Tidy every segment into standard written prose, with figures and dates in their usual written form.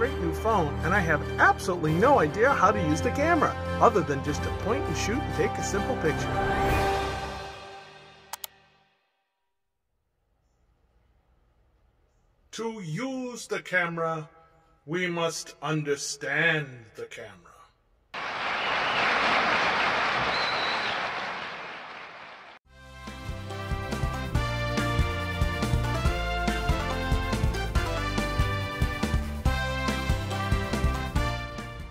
great new phone, and I have absolutely no idea how to use the camera, other than just to point and shoot and take a simple picture. To use the camera, we must understand the camera.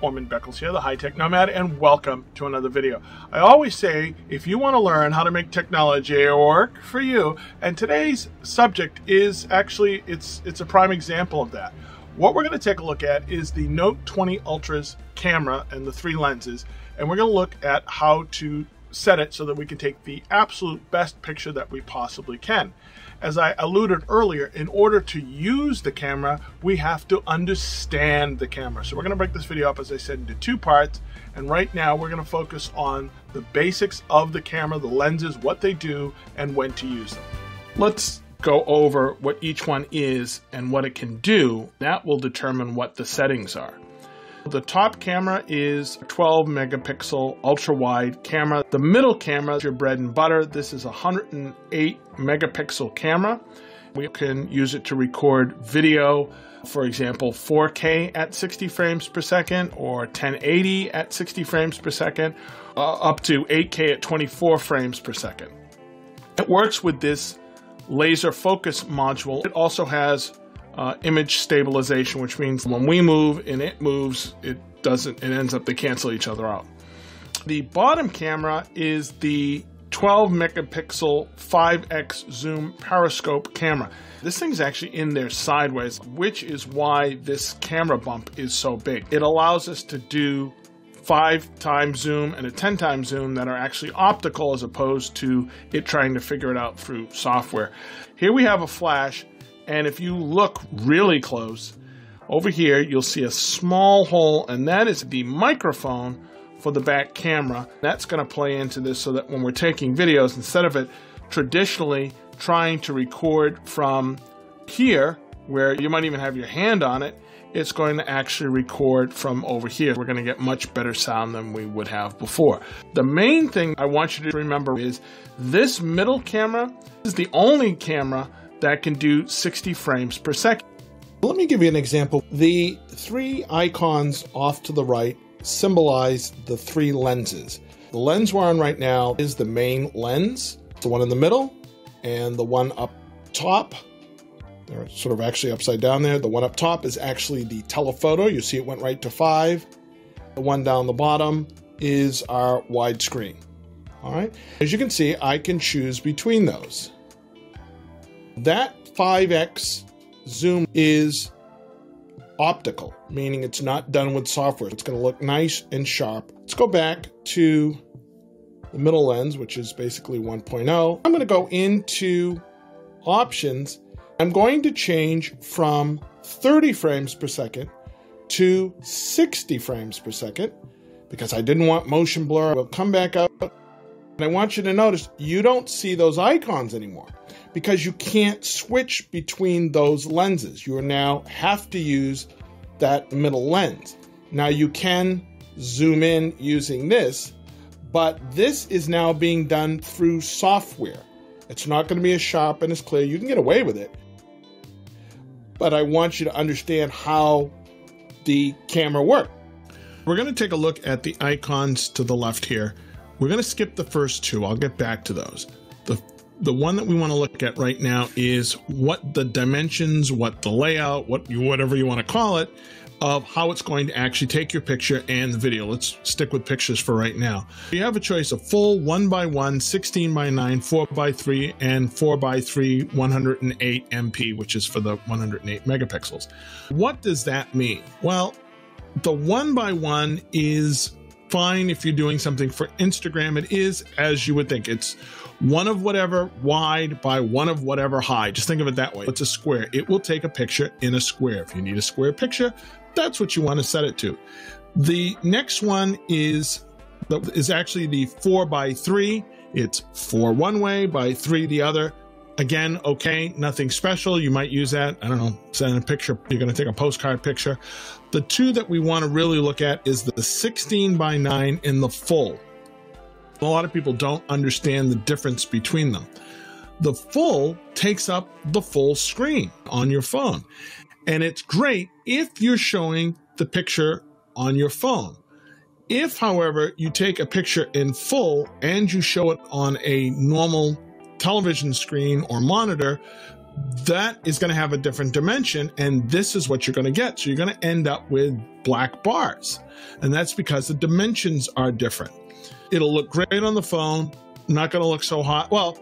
Orman Beckles here, the High-Tech Nomad, and welcome to another video. I always say, if you want to learn how to make technology work for you, and today's subject is actually, it's a prime example of that. What we're going to take a look at is the Note 20 Ultra's camera and the three lenses, and we're going to look at how to set it so that we can take the absolute best picture that we possibly can. As I alluded earlier, in order to use the camera, we have to understand the camera. So we're going to break this video up, as I said, into two parts. And right now we're going to focus on the basics of the camera, the lenses, what they do, and when to use them. Let's go over what each one is and what it can do. That will determine what the settings are. The top camera is a 12 megapixel ultra wide camera. The middle camera is your bread and butter. This is a 108 megapixel camera. We can use it to record video, for example, 4K at 60 frames per second or 1080 at 60 frames per second, up to 8K at 24 frames per second. It works with this laser focus module. It also has image stabilization, which means when we move and it moves, it ends up, they cancel each other out. The bottom camera is the 12 megapixel 5x zoom periscope camera. This thing's actually in there sideways, which is why this camera bump is so big. It allows us to do 5x zoom and a 10x zoom that are actually optical, as opposed to it trying to figure it out through software. Here we have a flash. And if you look really close, over here, you'll see a small hole, and that is the microphone for the back camera. That's gonna play into this so that when we're taking videos, instead of it traditionally trying to record from here, where you might even have your hand on it, it's going to actually record from over here. We're gonna get much better sound than we would have before. The main thing I want you to remember is this middle camera is the only camera that can do 60 frames per second. Let me give you an example. The three icons off to the right symbolize the three lenses. The lens we're on right now is the main lens, the one in the middle, and the one up top. They're sort of actually upside down there. The one up top is actually the telephoto. You see it went right to 5. The one down the bottom is our widescreen. All right. As you can see, I can choose between those. That 5x zoom is optical, meaning it's not done with software. It's going to look nice and sharp. Let's go back to the middle lens, which is basically 1.0. I'm going to go into options. I'm going to change from 30 frames per second to 60 frames per second because I didn't want motion blur. We'll come back up. And I want you to notice you don't see those icons anymore, because you can't switch between those lenses. You now have to use that middle lens. Now you can zoom in using this, but this is now being done through software. It's not going to be as sharp and as clear. You can get away with it, but I want you to understand how the camera works. We're going to take a look at the icons to the left here. We're going to skip the first two. I'll get back to those. The one that we want to look at right now is what the dimensions, what the layout, whatever you want to call it, of how it's going to actually take your picture and the video. Let's stick with pictures for right now. You have a choice of full 1x1, 16x9, 4x3, and 4x3 108 MP, which is for the 108 megapixels. What does that mean? Well, the 1x1 is fine if you're doing something for Instagram. It is as you would think. It's one of whatever wide by one of whatever high. Just think of it that way. It's a square. It will take a picture in a square. If you need a square picture, that's what you want to set it to. The next one is actually the 4x3. It's 4 one way by 3 the other. Again, okay, nothing special. You might use that, I don't know, send a picture. You're going to take a postcard picture. The two that we want to really look at is the 16:9 and the full. A lot of people don't understand the difference between them. The full takes up the full screen on your phone. And it's great if you're showing the picture on your phone. If, however, you take a picture in full and you show it on a normal television screen or monitor, that is going to have a different dimension, and this is what you're going to get. So you're going to end up with black bars, and that's because the dimensions are different. It'll look great on the phone, not going to look so hot. Well,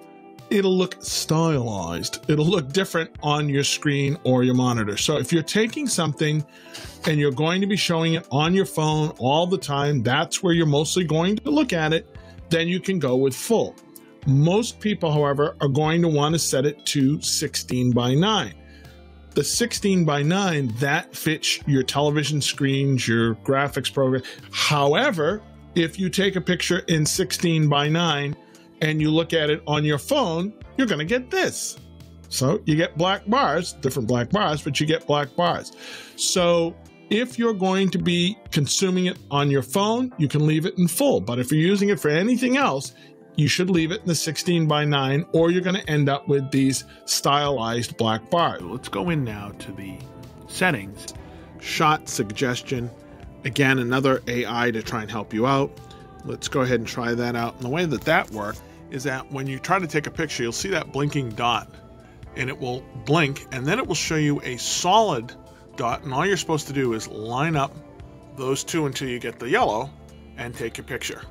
it'll look stylized. It'll look different on your screen or your monitor. So if you're taking something and you're going to be showing it on your phone all the time, that's where you're mostly going to look at it, then you can go with full. Most people, however, are going to want to set it to 16:9. The 16:9, that fits your television screens, your graphics program. However, if you take a picture in 16:9 and you look at it on your phone, you're going to get this. So you get black bars, different black bars, but you get black bars. So if you're going to be consuming it on your phone, you can leave it in full. But if you're using it for anything else, you should leave it in the 16:9, or you're going to end up with these stylized black bars. Let's go in now to the settings. Shot suggestion. Again, another AI to try and help you out. Let's go ahead and try that out. And the way that that works is that when you try to take a picture, you'll see that blinking dot, and it will blink, and then it will show you a solid dot. And all you're supposed to do is line up those two until you get the yellow and take your picture.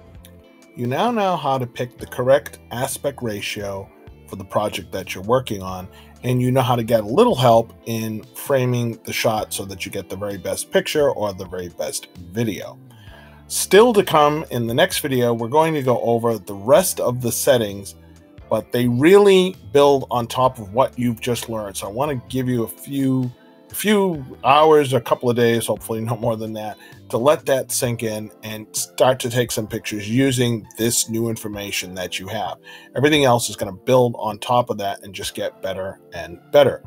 You now know how to pick the correct aspect ratio for the project that you're working on, and you know how to get a little help in framing the shot so that you get the very best picture or the very best video. Still to come in the next video, we're going to go over the rest of the settings, but they really build on top of what you've just learned. So I want to give you a few hours, a couple of days, hopefully no more than that, to let that sink in and start to take some pictures using this new information that you have. Everything else is going to build on top of that and just get better and better.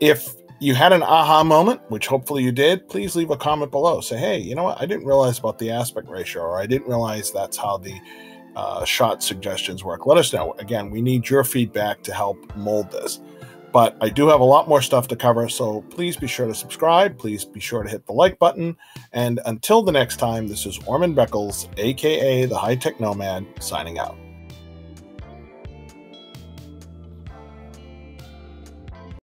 If you had an aha moment, which hopefully you did, please leave a comment below. Say, hey, you know what? I didn't realize about the aspect ratio, or I didn't realize that's how the shot suggestions work. Let us know. Again, we need your feedback to help mold this. But I do have a lot more stuff to cover, so please be sure to subscribe. Please be sure to hit the like button. And until the next time, this is Orman Beckles, a.k.a. the High Tech Nomad, signing out.